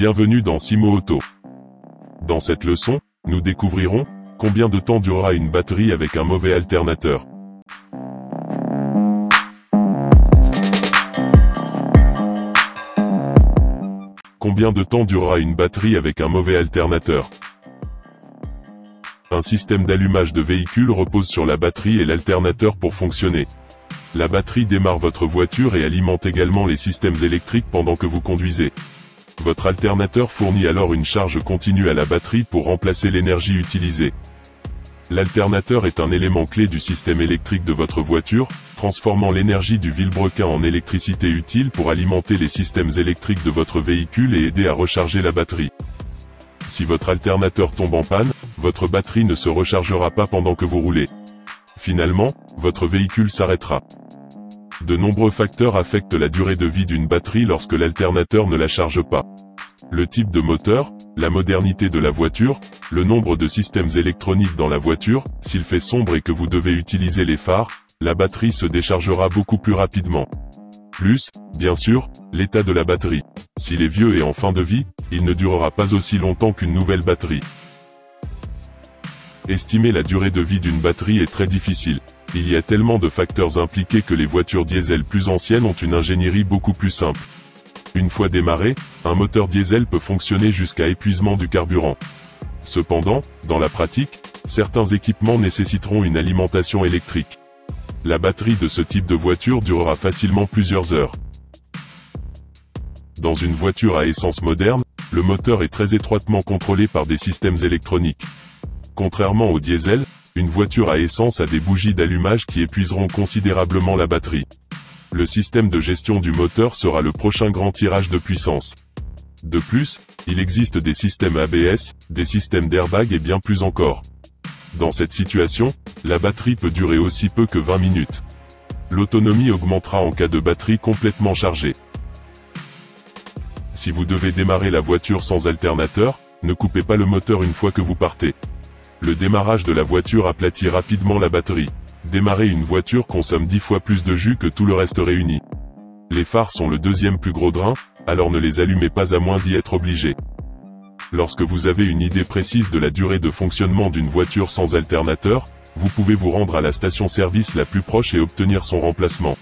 Bienvenue dans Simo Auto. Dans cette leçon, nous découvrirons combien de temps durera une batterie avec un mauvais alternateur. Combien de temps durera une batterie avec un mauvais alternateur? Un système d'allumage de véhicule repose sur la batterie et l'alternateur pour fonctionner. La batterie démarre votre voiture et alimente également les systèmes électriques pendant que vous conduisez. Votre alternateur fournit alors une charge continue à la batterie pour remplacer l'énergie utilisée. L'alternateur est un élément clé du système électrique de votre voiture, transformant l'énergie du vilebrequin en électricité utile pour alimenter les systèmes électriques de votre véhicule et aider à recharger la batterie. Si votre alternateur tombe en panne, votre batterie ne se rechargera pas pendant que vous roulez. Finalement, votre véhicule s'arrêtera. De nombreux facteurs affectent la durée de vie d'une batterie lorsque l'alternateur ne la charge pas. Le type de moteur, la modernité de la voiture, le nombre de systèmes électroniques dans la voiture, s'il fait sombre et que vous devez utiliser les phares, la batterie se déchargera beaucoup plus rapidement. Plus, bien sûr, l'état de la batterie. S'il est vieux et en fin de vie, il ne durera pas aussi longtemps qu'une nouvelle batterie. Estimer la durée de vie d'une batterie est très difficile. Il y a tellement de facteurs impliqués que les voitures diesel plus anciennes ont une ingénierie beaucoup plus simple. Une fois démarré, un moteur diesel peut fonctionner jusqu'à épuisement du carburant. Cependant, dans la pratique, certains équipements nécessiteront une alimentation électrique. La batterie de ce type de voiture durera facilement plusieurs heures. Dans une voiture à essence moderne, le moteur est très étroitement contrôlé par des systèmes électroniques. Contrairement au diesel, une voiture à essence a des bougies d'allumage qui épuiseront considérablement la batterie. Le système de gestion du moteur sera le prochain grand tirage de puissance. De plus, il existe des systèmes ABS, des systèmes d'airbag et bien plus encore. Dans cette situation, la batterie peut durer aussi peu que 20 minutes. L'autonomie augmentera en cas de batterie complètement chargée. Si vous devez démarrer la voiture sans alternateur, ne coupez pas le moteur une fois que vous partez. Le démarrage de la voiture aplatit rapidement la batterie. Démarrer une voiture consomme 10 fois plus de jus que tout le reste réuni. Les phares sont le deuxième plus gros drain, alors ne les allumez pas à moins d'y être obligé. Lorsque vous avez une idée précise de la durée de fonctionnement d'une voiture sans alternateur, vous pouvez vous rendre à la station-service la plus proche et obtenir son remplacement.